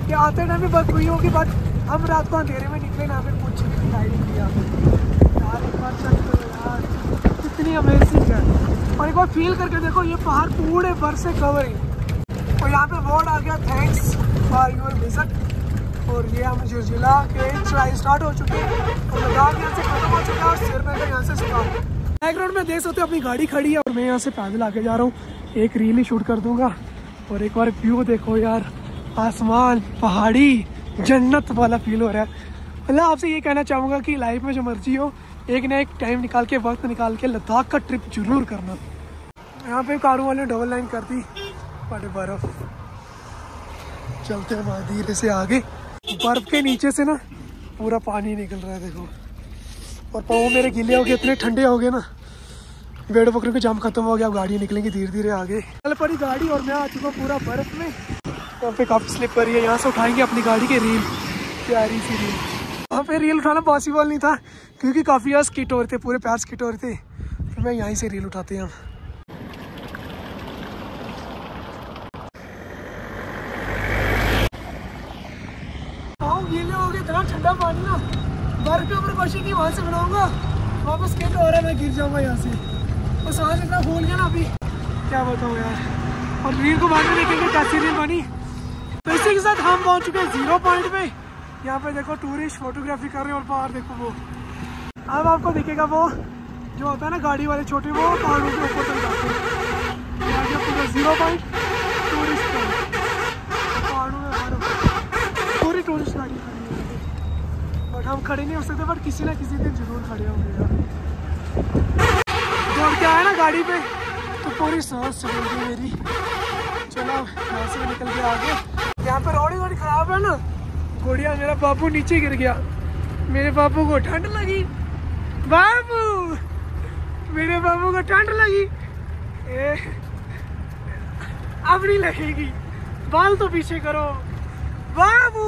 कि आते टाइम भी बंद हुई होगी, बट हम रात को अंधेरे में निकले ना, फिर कुछ दिखाई नहीं दिया यार। कितनी अमेजिंग है, और एक बार फील करके देखो ये पहाड़ पूरे बर्फ से कवर है। और यहाँ पे बोर्ड आ गया, थैंक्स फॉर योर विजिट। और ये हम जोजिला के चढ़ाई स्टार्ट हो चुकी है और लद्दाख यहाँ से खत्म हो चुका है और श्रीनगर यहाँ से स्टार्ट। बैकग्राउंड में देख सकते हो अपनी गाड़ी खड़ी है और मैं यहाँ से पैदल आके जा रहा हूँ। एक रील ही शूट कर दूंगा और एक बार व्यू देखो यार, आसमान, पहाड़ी, जन्नत वाला फील हो रहा है। मतलब आपसे ये कहना चाहूँगा कि लाइफ में जो मर्जी हो एक ना एक टाइम निकाल के, वक्त निकाल के लद्दाख का ट्रिप जरूर करना। यहाँ पे कारों वाले डबल लाइन कर दी, बड़े बर्फ चलते हैं धीरे से आगे। बर्फ के नीचे से ना पूरा पानी निकल रहा है देखो, और पाँव मेरे गीले हो गए, इतने ठंडे हो गए ना। बेड़ बकरे का जाम खत्म हो गया, अब गाड़ी निकलेंगी धीरे धीरे आगे। चल पड़ी गाड़ी और मैं आ चुका हूँ पूरा बर्फ में। यहाँ पे काफ़ी स्लिपरी है, यहाँ से उठाएंगे अपनी गाड़ी के रील, प्यारी सी रील। वहाँ पे रील उठाना पॉसिबल नहीं था क्योंकि काफ़ी यहाँ स्किट हो रहे थे, पूरे पैर स्किट हो रहे थे। फिर मैं यहीं से रील उठाते हैं हम। हो गए इतना ठंडा पानी ना, बर्फ के ऊपर कोशिश की वहाँ से बनाऊंगा, वापस स्किट हो रहा है, मैं गिर जाऊँगा यहाँ से। और सांस इतना फूल गया ना अभी, क्या बताऊँ यार। और रील को बाहर निकल के कैसी रील बनी। तो इसी के साथ हम पहुँच चुके हैं जीरो पॉइंट पे। यहाँ पे देखो टूरिस्ट फोटोग्राफी कर रहे हैं और बाहर देखो वो, अब आपको दिखेगा वो जो होता है ना गाड़ी वाले छोटे, वो पहाड़ों के ऊपर चल जाते हैं। पूरा जीरो पॉइंट टूरिस्ट पहाड़ों में, पहाड़ों पूरी टूरिस्ट गाड़ी खड़ी है। बट हम खड़े नहीं हो सकते, बट किसी ना किसी दिन जरूर खड़े होंगे यार। जब क्या है ना गाड़ी पे तो पूरी सांस चल गई मेरी। चलो यहाँ से निकल के आगे। यहाँ पर रोड ही खराब है ना, गोड़िया मेरा बाबू नीचे गिर गया। मेरे बाबू को ठंड लगी, बाबू मेरे बाबू को ठंड लगी। ए, अब नहीं लगेगी, बाल तो पीछे करो। बाबू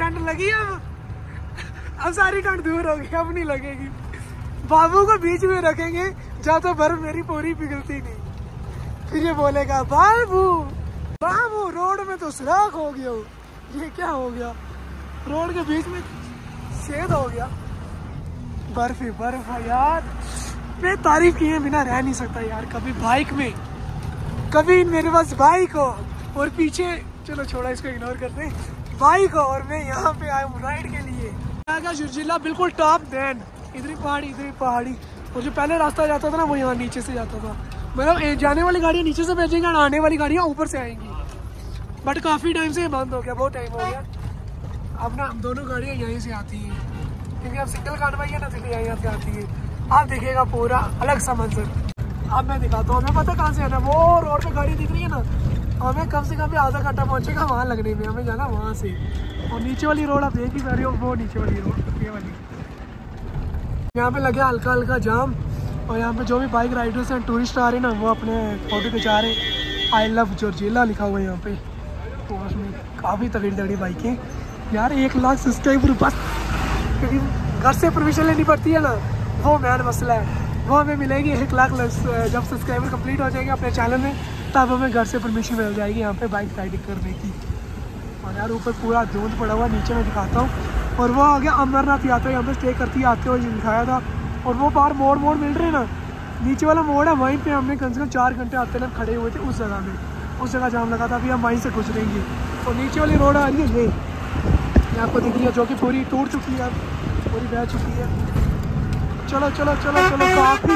ठंड लगी, अब अब सारी ठंड दूर होगी, अब नहीं लगेगी। बाबू को बीच में रखेंगे जहाँ तो बर्फ मेरी पूरी पिघलती नहीं, फिर ये बोलेगा बाबू बाबू रोड में तो सुराख हो गया हो, ये क्या हो गया, रोड के बीच में सेद हो गया। बर्फ ही बर्फ है यार, मैं तारीफ किए बिना रह नहीं सकता यार। कभी बाइक में, कभी मेरे पास बाइक हो और पीछे, चलो छोड़ा इसको इग्नोर करते, बाइक हो और मैं यहाँ पे आया हूँ राइड के लिए। आगा जोजिला बिल्कुल टॉप देन, इधरी पहाड़ी इधरी पहाड़ी। और जो पहले रास्ता जाता था ना वो यहाँ नीचे से जाता था, मतलब जाने वाली गाड़ियाँ नीचे से भेजेंगी और आने वाली गाड़ियाँ ऊपर से आएंगी। बट काफ़ी टाइम से बंद हो गया, बहुत टाइम हो गया। अब ना दोनों गाड़ियाँ यहीं से आती हैं क्योंकि अब सिंगल कार्रवाई है ना, तो यहाँ से आती है। आप देखिएगा पूरा अलग सा मंजर। अब मैं दिखाता हूँ, हमें पता कहाँ से आना। वो रोड पे गाड़ी दिख रही है ना, हमें कम से कम आधा घंटा पहुँचेगा वहाँ लगने में, हमें जाना वहाँ से। और नीचे वाली रोड आप देख ही पा रहे हो, वो नीचे वाली रोड ये वाली। यहाँ पर लगे हल्का हल्का जाम और यहाँ पर जो भी बाइक राइडर्स हैं, टूरिस्ट आ रहे हैं ना, वो अपने फोटो खिंचा रहे हैं। आई लव जोजिला लिखा हुआ है यहाँ पे, तो उसमें काफ़ी तगड़ी तगड़ी बाइकें यार। एक लाख सब्सक्राइबर बस, क्योंकि घर से परमिशन लेनी पड़ती है ना, वो मेन मसला है। वो हमें मिलेगी एक लाख जब सब्सक्राइबर कंप्लीट हो जाएंगे अपने चैनल में, तब हमें घर से परमिशन मिल जाएगी यहाँ पे बाइक राइडिंग करने की। और यार ऊपर पूरा धुंध पड़ा हुआ, नीचे में दिखाता हूँ। और वो आ गया अमरनाथ यात्रा, यहाँ पर स्टे करती आते हुए दिखाया था। और वो बाहर मोड़ मोड़ मिल रहे ना, नीचे वाला मोड़ है, वहीं पर हमने कम से कम चार घंटे आते ना खड़े हुए थे उस जगह में, उस जगह जाम लगा था। अभी हम वहीं से गुजरेंगे। और नीचे वाली रोड आ रही है ले, आपको दिख रही है, जो कि पूरी टूट चुकी है, पूरी बह चुकी है। चलो चलो चलो चलो, काफ़ी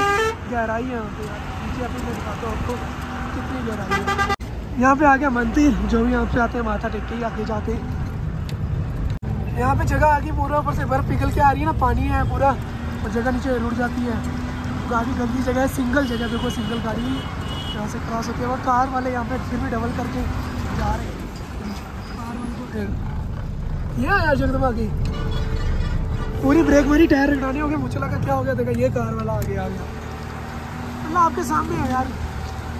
गहराई है यहाँ पे यार। नीचे अपने मैं दिखाता हूँ आपको कितनी गहराई है। यहाँ पे आ गया मंदिर, जो भी यहाँ पे आते हैं माथा टेक के ही आगे जाते हैं। यहाँ पे जगह आगे पूरा ऊपर से बर्फ पिघल के आ रही है ना, पानी है पूरा, और जगह नीचे रुड़ जाती है। गाड़ी गंदी जगह है, सिंगल जगह देखो, सिंगल गाड़ी यहाँ से क्रॉस होती है। और कार वाले यहाँ पे फिर भी डबल करके जा रहे हैं। ये यार जगदम आ गई, पूरी ब्रेक मेरी टायर रगड़ाने हो गए, मुझे लगा क्या हो गया। देखा ये कार वाला आ गया यार, मतलब आपके सामने है यार।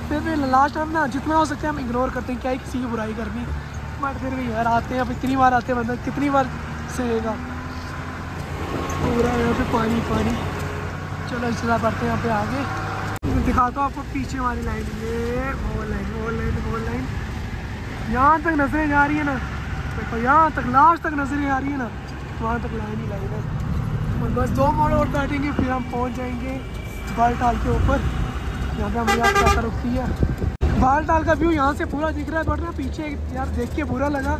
फिर भी लास्ट टाइम ना जितना हो सकता है हम इग्नोर करते हैं, क्या ही किसी की बुराई करनी। बट फिर भी यार आते हैं, अब इतनी बार आते हैं, मतलब कितनी बार सहेगा। पूरा यहाँ पे पानी पानी। चलो इस तरह बढ़ते हैं यहाँ पे आगे, दिखाता हूँ आपको पीछे वाली लाइन, ये वो लाइन वो लाइन वो लाइन यहाँ तक नजरें जा रही है ना, तो यहाँ तक लास्ट तक नजरें आ रही है ना, वहाँ तक लाइन ही लाइन है। और बस दो मोड़ और काटेंगे फिर हम पहुँच जाएंगे बाल टाल के ऊपर। यहाँ पे हमारी यात्रा रुकती है। बाल टाल का व्यू यहाँ से पूरा दिख रहा है, बट ना पीछे यार देख के बुरा लगा।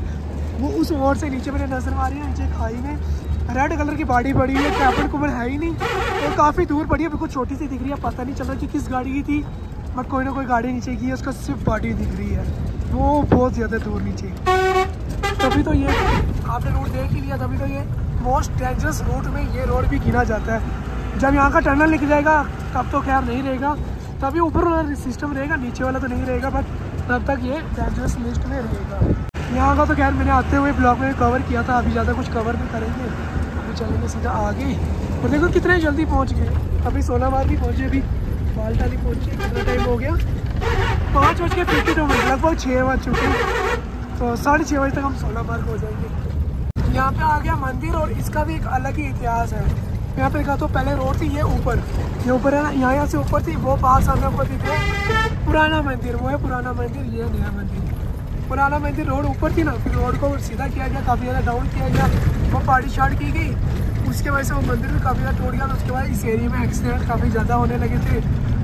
वो उस वॉर से नीचे मेरे नजर आ रही है। नीचे खाई में रेड कलर की बाड़ी पड़ी है, कैपन कुबर है ही नहीं और काफ़ी दूर पड़ी है, बिल्कुल छोटी सी दिख रही है। पता नहीं चल रहा कि किस गाड़ी की थी, बट कोई ना कोई गाड़ी नीचे की है, उसका सिर्फ बाड़ी दिख रही है, वो बहुत ज़्यादा दूर नीचे। तभी तो ये आपने रोड देख ही लिया, तभी तो ये मोस्ट डेंजरस रूट में ये रोड भी गिना जाता है। जब यहाँ का टनल निकल जाएगा तब तो खैर नहीं रहेगा, तभी ऊपर वाला सिस्टम रहेगा, नीचे वाला तो नहीं रहेगा, बट तब तक ये डेंजरस लिस्ट में रहेगा। यहाँ का तो खैर मैंने आते हुए ब्लॉग में कवर किया था, अभी ज़्यादा कुछ कवर नहीं करेंगे, अभी चलेंगे सीधा आगे। और देखो कितने जल्दी पहुँच गए, अभी सोनामार्ग भी पहुँचे, अभी मालटा भी पहुँचे। कितना टाइम हो गया, पाँच बज के फिफ्टी टू मिनट, लगभग छः बज चुके, तो साढ़े छः बजे तक हम सोनामार्ग हो जाएंगे। यहाँ पे आ गया मंदिर और इसका भी एक अलग ही इतिहास है। यहाँ पे देखा तो पहले रोड थी, ये ऊपर ये ऊपर है ना, यहाँ यहाँ से ऊपर थी, वो पास सामने ऊपर थी, तो पुराना मंदिर वो है, पुराना मंदिर ये नया मंदिर। पुराना मंदिर रोड ऊपर थी ना, फिर रोड को सीधा किया गया, काफ़ी ज़्यादा डाउन किया गया, वो पार्टी शार्ट की गई, उसके वजह से वो मंदिर भी काफ़ी ज़्यादा टूट गया। उसके बाद इस एरिया में एक्सीडेंट काफ़ी ज़्यादा होने लगे थे,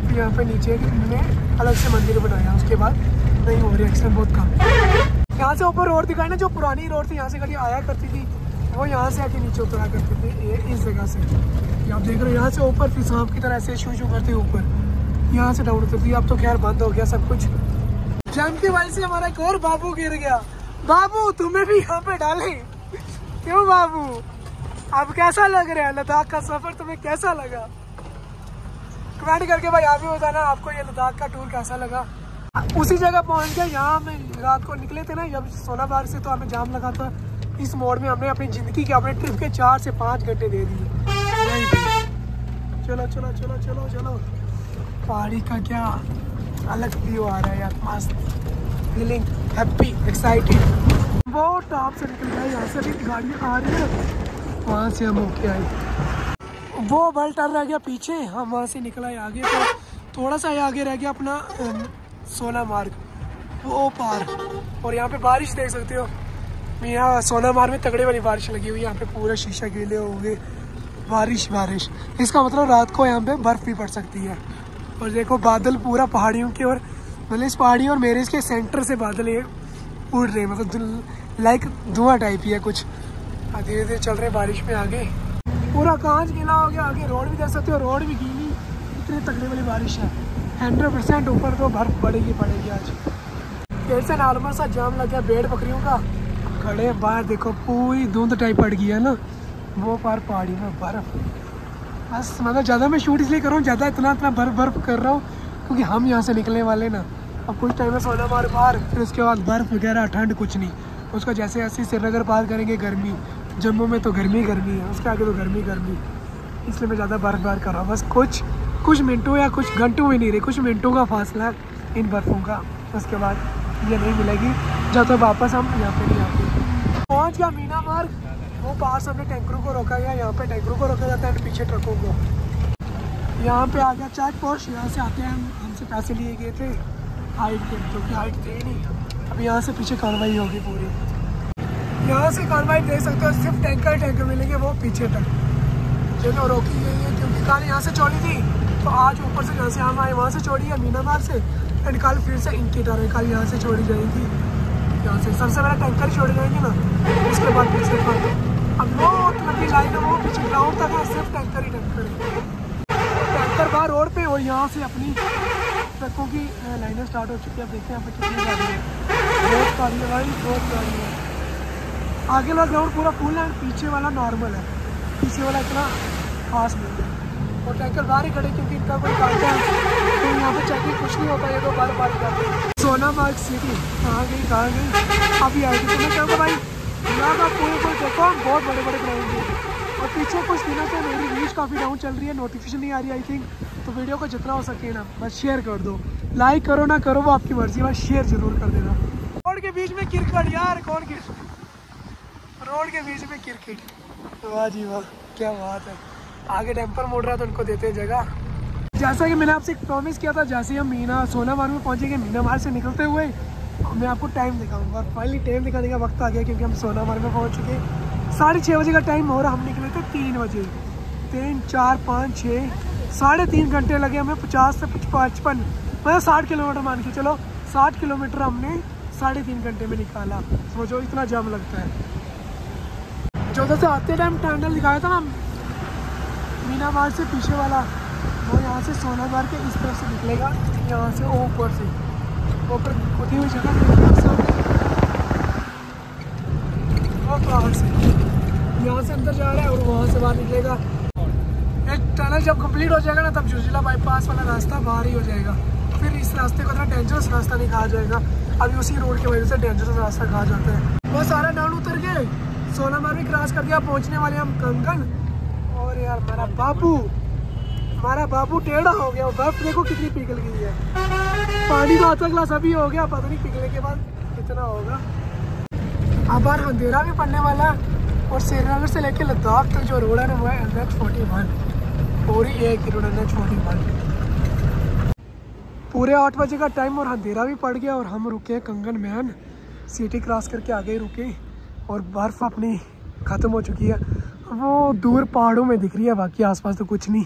फिर यहाँ पर नीचे इन्होंने अलग से मंदिर बनाया, उसके बाद नहीं हो रही एक्सीडेंट बहुत कम। यहाँ से ऊपर रोड दिखाई ना, जो पुरानी रोड थी, यहाँ से गाड़ी आया करती थी, वो यहाँ से आके नीचे उतरा करती थी, ये इस जगह से आप देख रहे हो, यहाँ से ऊपर फिर सांप की तरह ऐसे शू शू करते ऊपर, यहाँ से डाउन उतरती। अब तो खैर बंद हो गया सब कुछ। जैम की वजह से हमारा एक और बाबू गिर गया। बाबू तुम्हें भी यहाँ पे डाले क्यों बाबू, अब कैसा लग रहा है लद्दाख का सफर, तुम्हें कैसा लगा कमेंट करके भाई आप भी बताना, आपको ये लद्दाख का टूर कैसा लगा। उसी जगह पहुंच गए यहाँ में रात को निकले थे ना, जब सोनामार्ग से तो हमें जाम लगा था। इस मोड़ में हमने अपनी ज़िंदगी के, अपने ट्रिप के चार से पाँच घंटे दे दिए। चलो चलो चलो चलो चलो, पहाड़ी का क्या अलग व्यू आ रहा है यार, मस्त फीलिंग, हैप्पी, एक्साइटेड। वो टॉप से निकल गया, यहाँ से भी गाड़ियाँ आ रही है, वहाँ से हम होके आए, वो बल टल रह गया पीछे, हम वहाँ से निकल आए आगे, तो थोड़ा सा आगे रह गया अपना सोनामार्ग वो पार। और यहाँ पे बारिश देख सकते हो, यहाँ सोनामार्ग में तगड़े वाली बारिश लगी हुई है, यहाँ पे पूरा शीशा गीले हो गए, बारिश बारिश, इसका मतलब रात को यहाँ पे बर्फ़ भी पड़ सकती है। और देखो बादल पूरा पहाड़ियों के, और मतलब इस पहाड़ी और मेरे इसके सेंटर से बादल ये उड़ रहे, मतलब लाइक धुआं टाइप ही है कुछ। धीरे धीरे चल रहे बारिश में आगे, पूरा कांच गीला हो गया, आगे रोड भी देख सकते हो, रोड भी गीली, इतनी तगड़े वाली बारिश है, हंड्रेड परसेंट ऊपर तो बर्फ पड़ेगी पड़ेगी। आज फिर से नॉर्मल सा जाम लग गया भेड़ बकरियों का, खड़े बाहर देखो पूरी धुंध टाइप पड़ गई है ना, वो पार पहाड़ी में बर्फ। बस मतलब ज़्यादा मैं शूट इसलिए कर रहा हूँ, ज़्यादा इतना इतना बर्फ बर्फ कर रहा हूँ क्योंकि हम यहाँ से निकलने वाले ना, अब कुछ टाइम में सोनामार्ग पार, फिर उसके बाद बर्फ वगैरह ठंड कुछ नहीं, उसका जैसे जैसे श्रीनगर पार करेंगे गर्मी, जम्मू में तो गर्मी गर्मी है, उसके आगे तो गर्मी गर्मी, इसलिए मैं ज़्यादा बर्फ बर्फ कर रहा हूँ। बस कुछ कुछ मिनटों या कुछ घंटों में नहीं रहे, कुछ मिनटों का फासला इन बर्फ़ों का, उसके बाद ये नहीं मिलेगी जब तक वापस हम यहाँ पे नहीं आते। पहुँच गया मीना मार्ग, वो पार से हमने टैंकरों को रोका गया, यहाँ पे टैंकरों को रोका जाता है और पीछे ट्रकों को। यहाँ पे आ गया चेक पोस्ट, यहाँ से आते हैं हम, हमसे पैसे लिए गए थे हाइट के, जो कि हाइट थे ही नहीं। अब यहाँ से पीछे कार्रवाई होगी पूरी, यहाँ से कार्रवाई देख सकते हो, सिर्फ टैंकर टैंकर मिलेंगे वो पीछे तक, जो रोकी गई है क्योंकि कल यहाँ से चौड़ी थी, तो आज ऊपर से जहाँ से हम आए वहाँ से छोड़ी है मीनाबाद से, एंड कल फिर से इनकी तरह कल यहाँ से छोड़ी जाएगी, यहाँ से सबसे पहले टैंकर छोड़ी जाएगी ना, उसके बाद पीछे पाते। अब वो लंबी लाइन है, वो पीछे ग्राउंड तक है, सिर्फ टैंकर ही टैंकर है, टैंकर बाहर रोड पे, और यहाँ से अपनी ट्रकों की लाइनें स्टार्ट हो चुकी है। अब देखते हैं यहाँ पे कितनी गाड़ी है, बहुत गाड़ी है भाई, बहुत गाड़ी है। आगे वाला ग्राउंड पूरा फुल है, पीछे वाला नॉर्मल है, पीछे वाला इतना खास नहीं है, और टैंकर बाहर ही खड़े क्योंकि इनका कोई कांटा है, तो यहाँ पे चेकिंग कुछ नहीं होता, ये तो बार बार करते हैं। सोनामार्ग सिटी कहाँ गई कहाँ गई, अभी आएगी तो मैं कहूँगा भाई यहाँ का कोई कोई देखो बहुत बड़े बड़े ग्राउंड है, और पीछे कुछ दिनों से मेरी रीच काफ़ी डाउन चल रही है, नोटिफिकेशन नहीं आ रही आई थिंक, तो वीडियो को जितना हो सके ना बस शेयर कर दो, लाइक करो ना करो वो आपकी मर्जी, बस शेयर ज़रूर कर देना। रोड के बीच में क्रिकेट यार, कौन गिर, रोड के बीच में क्रिकेट, वाह जी वाह क्या बात है। आगे डैम्पर मोड़ रहा था, उनको देते हैं जगह। जैसा कि मैंने आपसे प्रॉमिस किया था, जैसे हम मीना सोनामार्ग में पहुँचेंगे, मीनामार्ग से निकलते हुए मैं आपको टाइम दिखाऊंगा, और फाइनली टाइम दिखाने का वक्त आ गया क्योंकि हम सोनामार्ग में पहुँच चुके। साढ़े छः बजे का टाइम हो रहा, हम निकले थे तीन बजे, तीन चार पाँच छः साढ़े तीन घंटे लगे हमें, पचास से पचपन मतलब साठ किलोमीटर मान के चलो, साठ किलोमीटर हमने साढ़े तीन घंटे में निकाला, सोचो इतना जाम लगता है। जो उधर से आते टाइम टनल दिखाया था ना मीनाबाद से पीछे वाला, वो यहाँ से सोनाबार के इस तरफ से निकलेगा, यहाँ से ऊपर से ऊपर खुदी हुई जगह और से यहाँ से अंदर जा रहा है और वहाँ से बाहर निकलेगा। एक टनल जब कंप्लीट हो जाएगा ना तब जोजिला बाईपास वाला रास्ता बाहर ही हो जाएगा। फिर इस रास्ते को थोड़ा डेंजरस रास्ता नहीं कहा जाएगा, अभी उसी रोड की वजह से डेंजरस रास्ता कहा जाता है। वो सारा डाउन उतर के सोनामार भी क्रॉस कर दिया, पहुँचने वाले हम कंगन। और यार मेरा बाबू हमारा बाबू टेढ़ा हो गया, बर्फ देखो कितनी पिघल गई है, पानी का आधा गिलास अभी हो गया, पता नहीं पिघलने के बाद कितना होगा। अब यार अंधेरा भी पड़ने वाला है और श्रीनगर से लेके लद्दाख तक जो रोड है ना वो है एन एच फोर्टी वन, पूरी एक road N H forty one. पूरे आठ बजे का टाइम और अंधेरा भी पड़ गया और हम रुके कंगन मैन सिटी क्रॉस करके आगे रुके और बर्फ़ अपनी ख़त्म हो चुकी है, वो दूर पहाड़ों में दिख रही है, बाकी आसपास तो कुछ नहीं।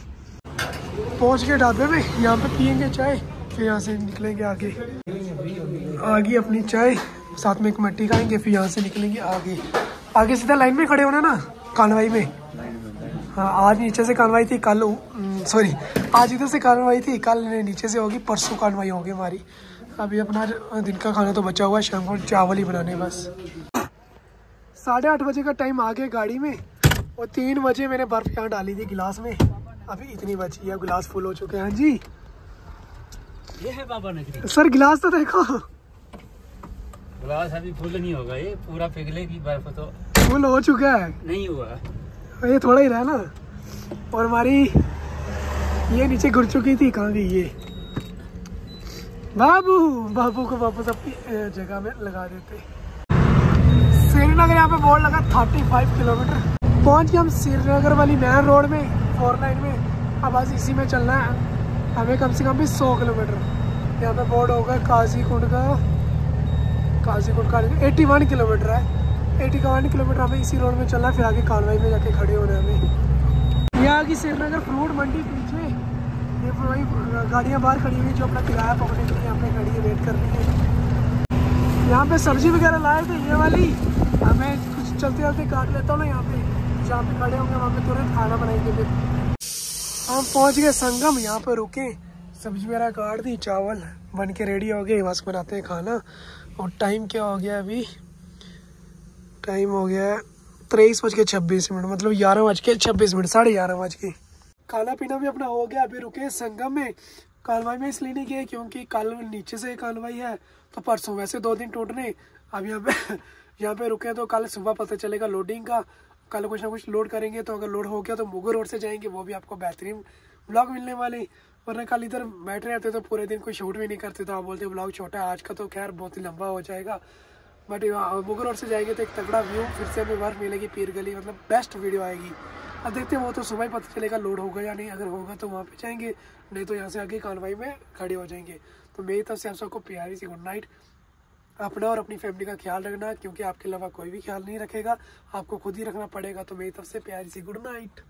पहुंच गए ढाबे में, यहाँ पे पियेंगे चाय, फिर यहाँ से निकलेंगे आगे। आगे अपनी चाय साथ में एक मट्टी खाएंगे, फिर यहाँ से निकलेंगे आगे। आगे सीधा लाइन में खड़े होना ना कानवाई में। हाँ आज नीचे से कानवाई थी, कल सॉरी आज इधर से कानवाई थी, कल नीचे से होगी, परसों कानवाई होगी हमारी। अभी अपना दिन का खाना तो बचा हुआ है, शाम को चावल ही बनाने बस। साढ़े आठ बजे का टाइम आ गया गाड़ी में और तीन बजे मैंने बर्फ़ यहाँ डाली थी गिलास में, अभी इतनी बची है, गिलास फुल हो चुके हैं जी। ये है बाबा नगरी सर, गिलास तो देखो, गिलास अभी फुल नहीं होगा, ये पूरा पिघलेगी बर्फ, तो फुल हो चुका है, नहीं हुआ, ये थोड़ा ही रहा ना। और हमारी ये नीचे गिर चुकी थी, कहाँ गई ये? बाबू बाबू को वापस अपनी जगह में लगा देते। श्रीनगर यहाँ पे बोर्ड लगा पैंतीस किलोमीटर। पहुँच गए हम श्रीनगर वाली मेन रोड में फोर लाइन में, अब आज इसी में चलना है हमें कम से कम भी सौ किलोमीटर। यहाँ पे बोर्ड होगा काजी कुंड का, काजी कुंड का इक्यासी किलोमीटर है, इक्यासी किलोमीटर हमें इसी रोड में चलना है, फिर आगे कानवाई में जाके खड़े होना है हमें। यहाँ की श्रीनगर फ्रूट मंडी पीछे, ये वही गाड़ियाँ बाहर खड़ी हुई जो अपना किराया पकड़ने के लिए यहाँ पे गाड़ी वेट कर रही है। यहाँ पे सब्जी वगैरह लाए थे ये वाली, हमें कुछ चलते चलते काट लेता हूँ ना यहाँ पे, जहाँ पे खड़े होंगे वहाँ पे तुरंत खाना बनाएंगे। फिर हम पहुँच गए संगम, यहाँ पे रुके, सब्जी वगैरह काट दी, चावल बन के रेडी हो गए, बस बनाते हैं खाना। और टाइम क्या हो गया अभी, टाइम हो गया तेईस बज के छब्बीस मिनट मतलब ग्यारह बज के छब्बीस मिनट साढ़े ग्यारह बज के। खाना पीना भी अपना हो गया, अभी रुके संगम में। कानवाई में इसलिए नहीं गए क्योंकि कल नीचे से कानवाई है, तो परसों वैसे दो दिन टूटने, अब यहाँ पे यहाँ पे रुके तो कल सुबह पता चलेगा लोडिंग का, कल कुछ ना कुछ लोड करेंगे, तो अगर लोड हो गया तो मुगल रोड से जाएंगे, वो भी आपको बेहतरीन ब्लॉग मिलने वाले। वरना कल इधर बैठ रहे थे तो पूरे दिन कोई शूट भी नहीं करते, तो आप बोलते ब्लॉग छोटा है आज का, तो खैर बहुत ही लंबा हो जाएगा। बट मुगल रोड से जाएंगे तो एक तगड़ा व्यू, फिर से हमें बर्फ मिलेगी, पीर गली मतलब बेस्ट वीडियो आएगी। अब देखते हैं, वो तो सुबह ही पता चलेगा लोड होगा या नहीं, अगर होगा तो वहाँ पर जाएंगे, नहीं तो यहाँ से आगे कानवाई में खड़े हो जाएंगे। तो मेरी तरफ से आप सबको प्यारी सी गुड नाइट। अपना और अपनी फैमिली का ख्याल रखना, क्योंकि आपके अलावा कोई भी ख्याल नहीं रखेगा, आपको खुद ही रखना पड़ेगा। तो मेरी तरफ से प्यारी सी गुड नाइट।